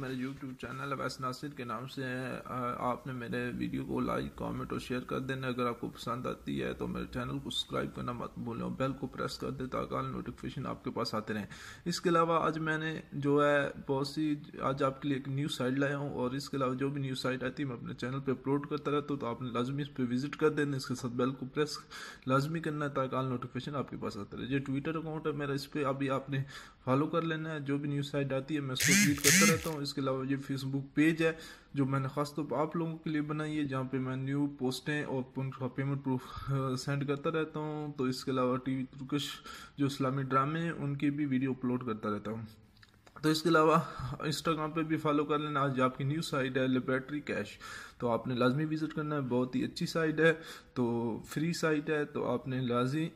मेरे YouTube channel Awais Nasir के नाम से है। आपने मेरे वीडियो को लाइक, कमेंट और शेयर कर देना। अगर आपको पसंद आती है तो मेरे चैनल को सब्सक्राइब करना मत भूलें और बेल को प्रेस कर दें ताकि ऑल नोटिफिकेशन आपके पास आते रहें। इसके अलावा आज मैंने जो है आज आपके लिए एक न्यूज़ साइट लाया हूँ और इसके अलावा जो भी न्यूज़ साइट आती है मैं अपने चैनल पर अपलोड करता रहता हूँ, तो आपने लाजमी इस पर विजिट कर देना। इसके साथ बेल को प्रेस लाजमी करना ताकि ऑल नोटिफिकेशन आपके पास आते रहे। ये ट्विटर अकाउंट है मेरा, इस पर अभी आपने फॉलो कर लेना है। जो भी न्यूज़ साइट आती है मैं उसको ट्वीट करता रहता हूँ। इसके अलावा ये फेसबुक पेज है जो मैंने खास तौर पर आप लोगों के लिए बनाई है, जहाँ पे मैं न्यू पोस्टें और उनका पेमेंट प्रूफ सेंड करता रहता हूँ। तो इसके अलावा टीवी तुर्किश जो इस्लामी ड्रामे हैं उनकी भी वीडियो अपलोड करता रहता हूँ। तो इसके अलावा इंस्टाग्राम पे भी फॉलो कर लेना। आज आपकी न्यू साइट है लिबर्टी कैश, तो आपने लाजमी विज़िट करना है। बहुत ही अच्छी साइट है, तो फ्री साइट है, तो आपने लाजमी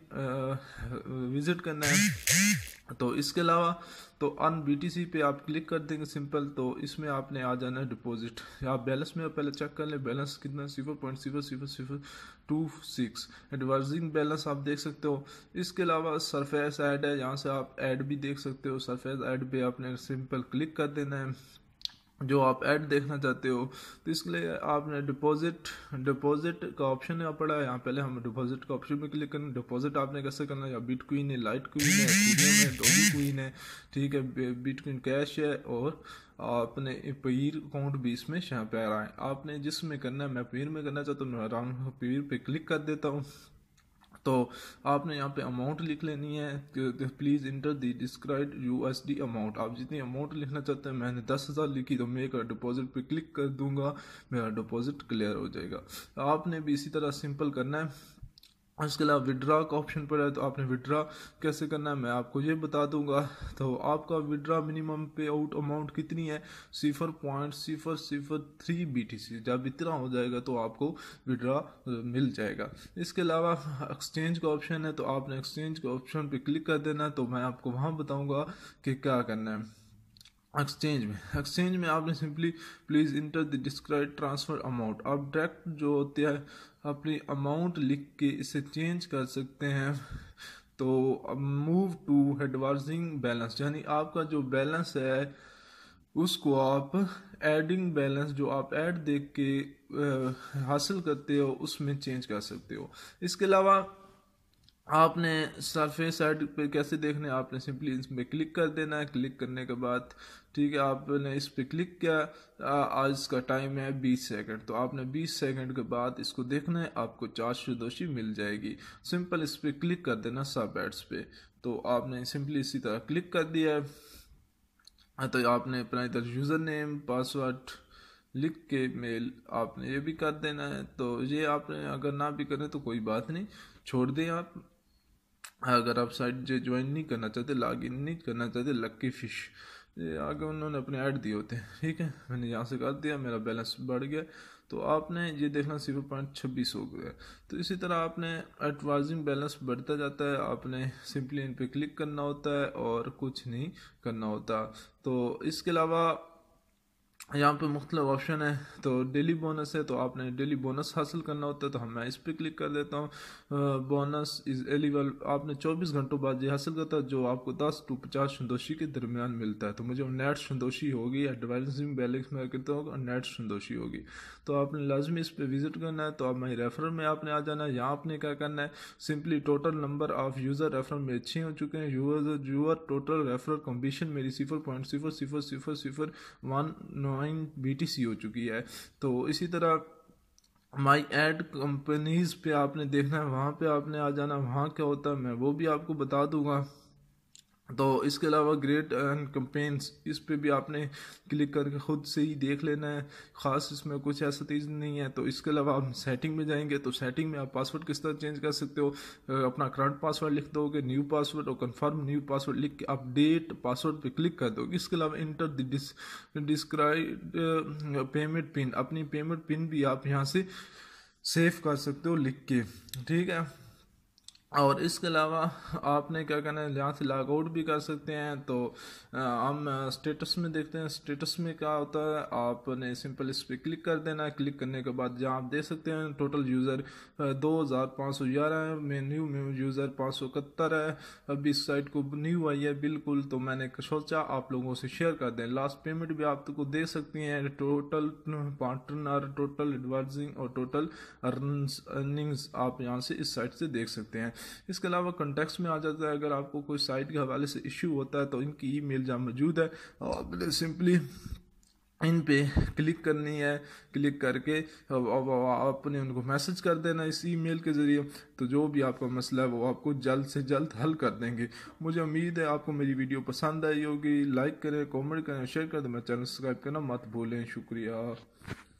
विज़िट करना है। तो इसके अलावा तो अन BTC पे आप क्लिक कर देंगे सिंपल, तो इसमें आपने आ जाना है डिपॉजिट। आप बैलेंस में पहले चेक कर लें बैलेंस कितना, 0.00026 एडवर्जिंग बैलेंस आप देख सकते हो। इसके अलावा सरफेस ऐड है, यहाँ से आप ऐड भी देख सकते हो। सरफेस ऐड पे आपने सिंपल क्लिक कर देना है जो आप ऐड देखना चाहते हो। तो इसके लिए आपने डिपॉजिट का ऑप्शन यहाँ पड़ा है। यहाँ पहले हम डिपॉजिट का ऑप्शन में क्लिक करना। डिपॉजिट आपने कैसे करना है, या बिटकॉइन है, लाइट क्वीन है, ईथेरियम है, डॉगी क्वीन है, ठीक है, बिटकॉइन कैश है और आपने पेयर अकाउंट भी इसमें यहाँ पे आ रहा है। आपने जिसमें करना है, मैं पेयर में करना चाहता हूँ, राउंड पेयर पे क्लिक कर देता हूँ। तो आपने यहाँ पे अमाउंट लिख लेनी है, please enter the described USD amount. आप जितनी अमाउंट लिखना चाहते हैं, मैंने 10,000 लिखी, तो मैं एक डिपॉजिट पे क्लिक कर दूंगा, मेरा डिपॉजिट क्लियर हो जाएगा। आपने भी इसी तरह सिंपल करना है। इसके अलावा विड्रा का ऑप्शन पर है, तो आपने विड्रा कैसे करना है मैं आपको ये बता दूंगा। तो आपका विड्रा मिनिमम पे आउट अमाउंट कितनी है, 0.003 BTC। जब इतना हो जाएगा तो आपको विड्रा मिल जाएगा। इसके अलावा एक्सचेंज का ऑप्शन है, तो आपने एक्सचेंज के ऑप्शन पे क्लिक कर देना, तो मैं आपको वहाँ बताऊँगा कि क्या करना है। एक्सचेंज में आपने simply please enter the describe transfer amount. आप डायरेक्ट जो होते हैं अपनी अमाउंट लिख के इसे चेंज कर सकते हैं। तो मूव टू एडवांसिंग बैलेंस, यानी आपका जो बैलेंस है उसको आप एडिंग बैलेंस जो आप ऐड देख के हासिल करते हो उसमें चेंज कर सकते हो। इसके अलावा आपने सरफेस ऐड पे कैसे देखना है, आपने सिंपली इस पर क्लिक कर देना है। क्लिक करने के बाद ठीक है, आपने इस पर क्लिक किया। आज का टाइम है 20 सेकंड, तो आपने 20 सेकंड के बाद इसको देखना है, आपको 400 मिल जाएगी। सिंपल इस पर क्लिक कर देना सब एड्स पे, तो आपने सिंपली इसी तरह क्लिक कर दिया है। तो आपने अपना इधर यूज़र नेम, पासवर्ड लिख के मेल आपने ये भी कर देना है। तो ये आपने अगर ना भी करें तो कोई बात नहीं, छोड़ दें आप। अगर आप साइट जो ज्वाइन नहीं करना चाहते, लॉग इन नहीं करना चाहते, लक्की फिश ये आगे उन्होंने अपने ऐड दिए होते हैं। ठीक है, मैंने यहाँ से कर दिया, मेरा बैलेंस बढ़ गया। तो आपने ये देखना 0.26 हो गया। तो इसी तरह आपने एडवांसिंग बैलेंस बढ़ता जाता है। आपने सिंपली इन पर क्लिक करना होता है और कुछ नहीं करना होता। तो इसके अलावा यहाँ पे मुख्तलिफ ऑप्शन है। तो डेली बोनस है, तो आपने डेली बोनस हासिल करना होता है, तो मैं इस पर क्लिक कर देता हूँ। बोनस इज़ एलिवल, आपने 24 घंटों बाद ये हासिल करता है जो आपको 10 से 50 संदोशी के दरमियान मिलता है। तो मुझे नेट संदोशी होगी, एडवांसिंग बैलेंस में करता हूँ नेट संदोशी होगी। तो आपने लाजमी इस पर विज़िट करना है। तो आप मेरे रेफरल में आपने आ जाना है। यहाँ आपने क्या करना है, simply total number of user referral में 6 हो चुके हैं। यूज़र टोटल रेफरल कमीशन मेरी 0.00001.9 BTC हो चुकी है। तो इसी तरह माई एड कंपनीज़ पे आपने देखना है, वहाँ पे आपने आ जाना। वहाँ क्या होता है मैं वो भी आपको बता दूंगा। तो इसके अलावा ग्रेट एंड कंपेन्स, इस पे भी आपने क्लिक करके ख़ुद से ही देख लेना है, ख़ास इसमें कुछ ऐसा चीज़ नहीं है। तो इसके अलावा आप सेटिंग में जाएंगे, तो सेटिंग में आप पासवर्ड किस तरह चेंज कर सकते हो। अपना करंट पासवर्ड लिख दोगे, न्यू पासवर्ड और कंफर्म न्यू पासवर्ड लिख के अपडेट पासवर्ड पे क्लिक कर दोगे। इसके अलावा इंटर डिस्क्राइब पेमेंट पिन, अपनी पेमेंट पिन भी आप यहाँ से सेव कर सकते हो लिख के। ठीक है, और इसके अलावा आपने क्या कहना है, यहाँ से लॉग आउट भी कर सकते हैं। तो हम स्टेटस में देखते हैं, स्टेटस में क्या होता है, आपने सिंपल इस पर क्लिक कर देना है। क्लिक करने के बाद जहाँ आप देख सकते हैं टोटल यूज़र 2511 है, मेन्यू में यूज़र 571 है। अभी इस साइट को न्यू आई है बिल्कुल, तो मैंने सोचा आप लोगों से शेयर कर दें। लास्ट पेमेंट भी आप को दे सकती हैं, टोटल पार्टनर, टोटल एडवर्जिंग और टोटल अर्निंग्स आप यहाँ से इस साइट से देख सकते हैं। इसके अलावा कॉन्टैक्ट्स में आ जाता है, अगर आपको कोई साइट के हवाले से इश्यू होता है तो इनकी ईमेल जहाँ मौजूद है और सिंपली इन पे क्लिक करनी है। क्लिक करके आपने उनको मैसेज कर देना इस ईमेल के ज़रिए, तो जो भी आपका मसला है वो आपको जल्द से जल्द हल कर देंगे। मुझे उम्मीद है आपको मेरी वीडियो पसंद आई होगी। लाइक करें, कमेंट करें, शेयर करें, मेरा चैनल सब्सक्राइब करना मत भूलें। शुक्रिया।